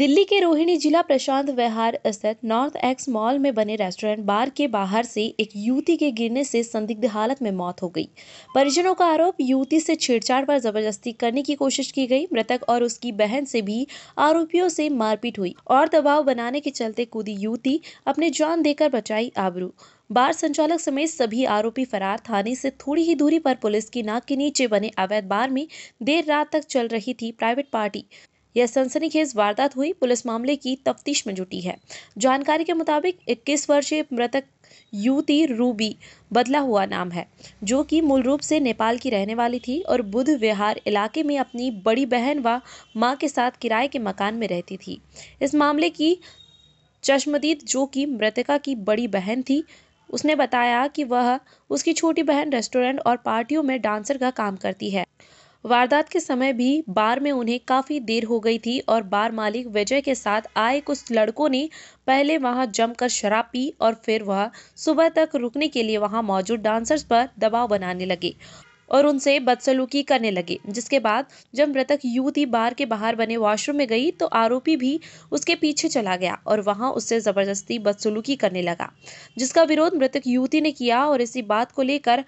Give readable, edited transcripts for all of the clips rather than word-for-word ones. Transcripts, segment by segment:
दिल्ली के रोहिणी जिला प्रशांत विहार स्थित नॉर्थ एक्स मॉल में बने रेस्टोरेंट बार के बाहर से एक युवती के गिरने से संदिग्ध हालत में मौत हो गई। परिजनों का आरोप, युवती से छेड़छाड़ पर जबरदस्ती करने की कोशिश की गई। मृतक और उसकी बहन से भी आरोपियों से मारपीट हुई और दबाव बनाने के चलते कूदी युवती अपने जान देकर बचाई आबरू। बार संचालक समेत सभी आरोपी फरार। थाने से थोड़ी ही दूरी पर पुलिस की नाक के नीचे बने अवैध बार में देर रात तक चल रही थी प्राइवेट पार्टी। यह सनसनीखेज वारदात हुई। पुलिस मामले की तफ्तीश में जुटी है। जानकारी के मुताबिक 21 वर्षीय मृतक युवती रूबी बदला हुआ नाम है, जो कि मूल रूप से नेपाल की रहने वाली थी और बुद्ध विहार इलाके में अपनी बड़ी बहन व मां के साथ किराए के मकान में रहती थी। इस मामले की चश्मदीद, जो कि मृतका की बड़ी बहन थी, उसने बताया कि वह उसकी छोटी बहन रेस्टोरेंट और पार्टियों में डांसर का काम करती है। वारदात के समय भी बार में उन्हें काफ़ी देर हो गई थी और बार मालिक विजय के साथ आए कुछ लड़कों ने पहले वहां जमकर शराब पी और फिर वह सुबह तक रुकने के लिए वहां मौजूद डांसर्स पर दबाव बनाने लगे और उनसे बदसलूकी करने लगे। जिसके बाद जब मृतक युवती बार के बाहर बने वॉशरूम में गई तो आरोपी भी उसके पीछे चला गया और वहां उससे ज़बरदस्ती बदसलूकी करने लगा, जिसका विरोध मृतक युवती ने किया और इसी बात को लेकर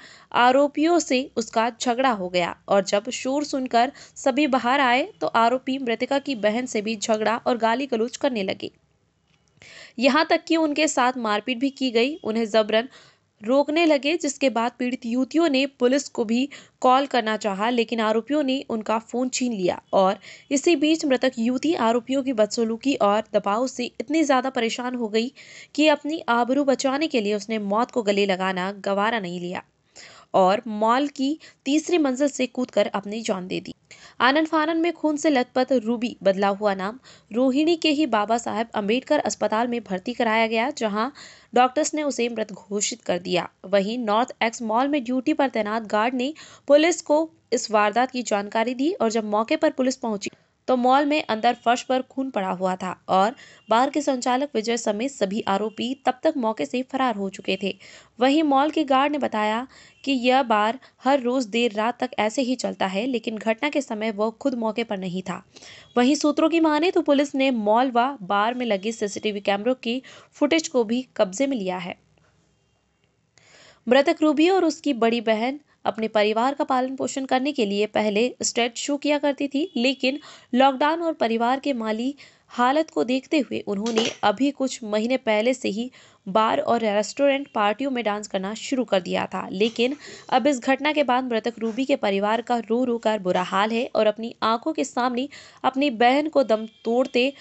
आरोपियों से उसका झगड़ा हो गया। और जब शोर सुनकर सभी बाहर आए तो आरोपी मृतका की बहन से भी झगड़ा और गाली गलौज करने लगे। यहाँ तक कि उनके साथ मारपीट भी की गई। उन्हें जबरन रोकने लगे, जिसके बाद पीड़ित युवतियों ने पुलिस को भी कॉल करना चाहा, लेकिन आरोपियों ने उनका फ़ोन छीन लिया। और इसी बीच मृतक युवती आरोपियों की बदसलूकी और दबाव से इतनी ज़्यादा परेशान हो गई कि अपनी आबरू बचाने के लिए उसने मौत को गले लगाना गवारा नहीं लिया और मॉल की तीसरी मंजिल से कूदकर अपनी जान दे दी। आनन फानन में खून से लथपथ रूबी बदला हुआ नाम रोहिणी के ही बाबा साहेब अम्बेडकर अस्पताल में भर्ती कराया गया, जहां डॉक्टर्स ने उसे मृत घोषित कर दिया। वहीं नॉर्थ एक्स मॉल में ड्यूटी पर तैनात गार्ड ने पुलिस को इस वारदात की जानकारी दी और जब मौके पर पुलिस पहुंची तो मॉल में अंदर फर्श पर खून पड़ा हुआ था और बार के संचालक विजय समेत सभी आरोपी तब तक मौके से फरार हो चुके थे। वहीं मॉल के गार्ड ने बताया कि यह बार हर रोज देर रात तक ऐसे ही चलता है, लेकिन घटना के समय वह खुद मौके पर नहीं था। वहीं सूत्रों की माने तो पुलिस ने मॉल व बार में लगे सीसीटीवी कैमरों की फुटेज को भी कब्जे में लिया है। मृतक रूबी और उसकी बड़ी बहन अपने परिवार का पालन पोषण करने के लिए पहले स्टेज शो किया करती थी, लेकिन लॉकडाउन और परिवार के माली हालत को देखते हुए उन्होंने अभी कुछ महीने पहले से ही बार और रेस्टोरेंट पार्टियों में डांस करना शुरू कर दिया था। लेकिन अब इस घटना के बाद मृतक रूबी के परिवार का रो रो कर बुरा हाल है और अपनी आंखों के सामने अपनी बहन को दम तोड़ते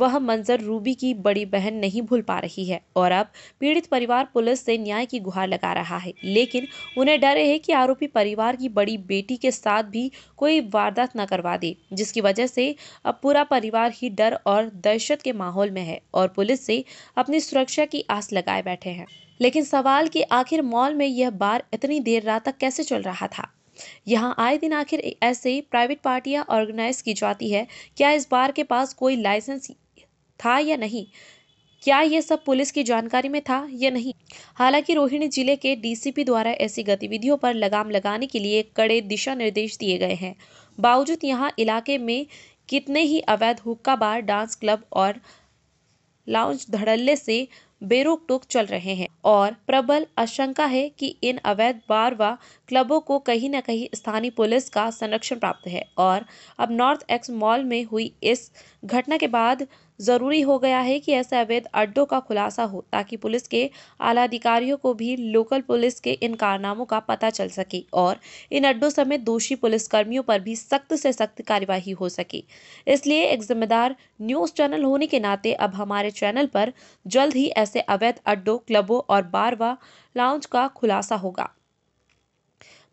वह मंजर रूबी की बड़ी बहन नहीं भूल पा रही है। और अब पीड़ित परिवार पुलिस से न्याय की गुहार लगा रहा है, लेकिन उन्हें डर है कि आरोपी परिवार की बड़ी बेटी के साथ भी कोई वारदात न करवा दे, जिसकी वजह से अब पूरा परिवार ही डर और दहशत के माहौल में है और पुलिस से अपनी सुरक्षा की आस लगाए बैठे हैं। लेकिन सवाल कि आखिर मॉल में यह बार इतनी देर रात तक कैसे चल रहा था? यहाँ आए दिन आखिर ऐसे प्राइवेट पार्टियां ऑर्गेनाइज की जाती है। क्या इस बार के पास कोई लाइसेंस था या नहीं? क्या यह सब पुलिस की जानकारी में था या नहीं? हालांकि रोहिणी जिले के डीसीपी द्वारा ऐसी गतिविधियों पर लगाम लगाने के लिए कड़े दिशा निर्देश दिए गए हैं। बावजूद यहाँ इलाके में कितने ही अवैध हुक्का बार, डांस क्लब और लाउंज धड़ल्ले से बेरोक टोक चल रहे हैं और प्रबल आशंका है कि इन अवैध बार व क्लबों को कहीं न कहीं स्थानीय पुलिस का संरक्षण प्राप्त है। और अब नॉर्थ एक्स मॉल में हुई इस घटना के बाद जरूरी हो गया है कि ऐसे अवैध अड्डों का खुलासा हो, ताकि पुलिस के आला अधिकारियों को भी लोकल पुलिस के इन कारनामों का पता चल सके और इन अड्डों समेत दोषी पुलिसकर्मियों पर भी सख्त से सख्त कार्यवाही हो सके। इसलिए एक जिम्मेदार न्यूज़ चैनल होने के नाते अब हमारे चैनल पर जल्द ही ऐसे अवैध अड्डों, क्लबों और बार व लाउंज का खुलासा होगा।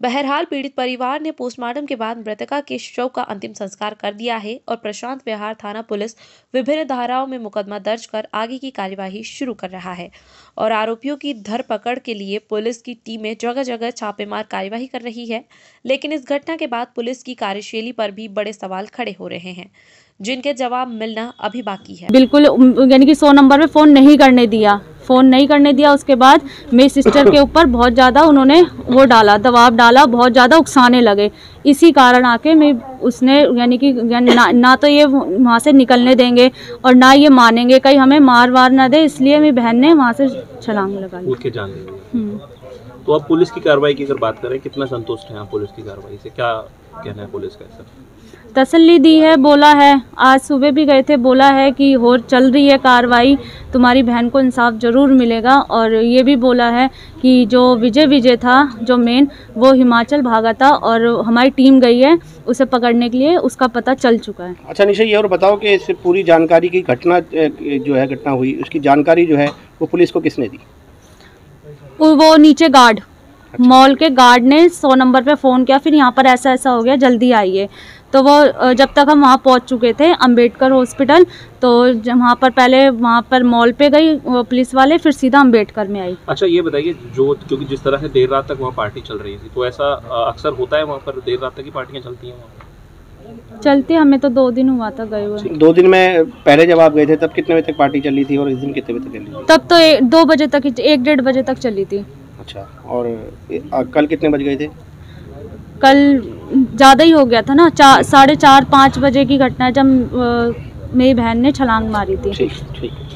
बहरहाल पीड़ित परिवार ने पोस्टमार्टम के बाद मृतका के शव का अंतिम संस्कार कर दिया है और प्रशांत विहार थाना पुलिस विभिन्न धाराओं में मुकदमा दर्ज कर आगे की कार्यवाही शुरू कर रहा है और आरोपियों की धरपकड़ के लिए पुलिस की टीमें जगह जगह छापेमार कार्यवाही कर रही है। लेकिन इस घटना के बाद पुलिस की कार्यशैली पर भी बड़े सवाल खड़े हो रहे हैं, जिनके जवाब मिलना अभी बाकी है। बिल्कुल, यानी कि 100 नंबर पे फोन नहीं करने दिया। उसके बाद मेरी सिस्टर के ऊपर बहुत ज़्यादा उन्होंने वो डाला, दबाव डाला, बहुत ज़्यादा उकसाने लगे। इसी कारण आके मैं उसने यानी कि ना तो ये वहाँ से निकलने देंगे और ना ये मानेंगे कहीं हमें मार वार ना दे, इसलिए मेरी बहन ने वहाँ से छलांग लगा ली। तो अब पुलिस की कार्रवाई की अगर बात करें, कितना संतुष्ट हैं आप पुलिस की कार्रवाई से? क्या कहना है पुलिस का? ऐसा तसल्ली दी है, बोला है, आज सुबह भी गए थे, बोला है कि और चल रही है कार्रवाई, तुम्हारी बहन को इंसाफ जरूर मिलेगा। और ये भी बोला है कि जो विजय था जो मेन, वो हिमाचल भागा था और हमारी टीम गई है उसे पकड़ने के लिए, उसका पता चल चुका है। अच्छा निशा, ये और बताओ कि इस पूरी जानकारी की घटना हुई उसकी जानकारी जो है वो पुलिस को किसने दी? वो नीचे गार्ड, मॉल के गार्ड ने 100 नंबर पे फ़ोन किया, फिर यहाँ पर ऐसा ऐसा हो गया जल्दी आइए। तो वो जब तक हम वहाँ पहुँच चुके थे अम्बेडकर हॉस्पिटल, तो वहाँ पर पहले वहाँ पर मॉल पे गई वो पुलिस वाले, फिर सीधा अम्बेडकर में आई। अच्छा ये बताइए, जो क्योंकि जिस तरह से देर रात तक वहाँ पार्टी चल रही थी, तो ऐसा अक्सर होता है वहाँ पर देर रात तक की पार्टियाँ चलती हैं वहाँ चलती? हमें तो 2 दिन हुआ था गए हुए। 2 दिन में पहले जब आप गए थे तब कितने बजे तक पार्टी चली थी और इस दिन कितने बजे तक चली? तब तो 2 बजे तक, 1-1.5 बजे तक चली थी। अच्छा, और कल कितने बज गए थे? कल ज़्यादा ही हो गया था ना, 4, 4:30, 5 बजे की घटना है जब मेरी बहन ने छलांग मारी थी। ठीक।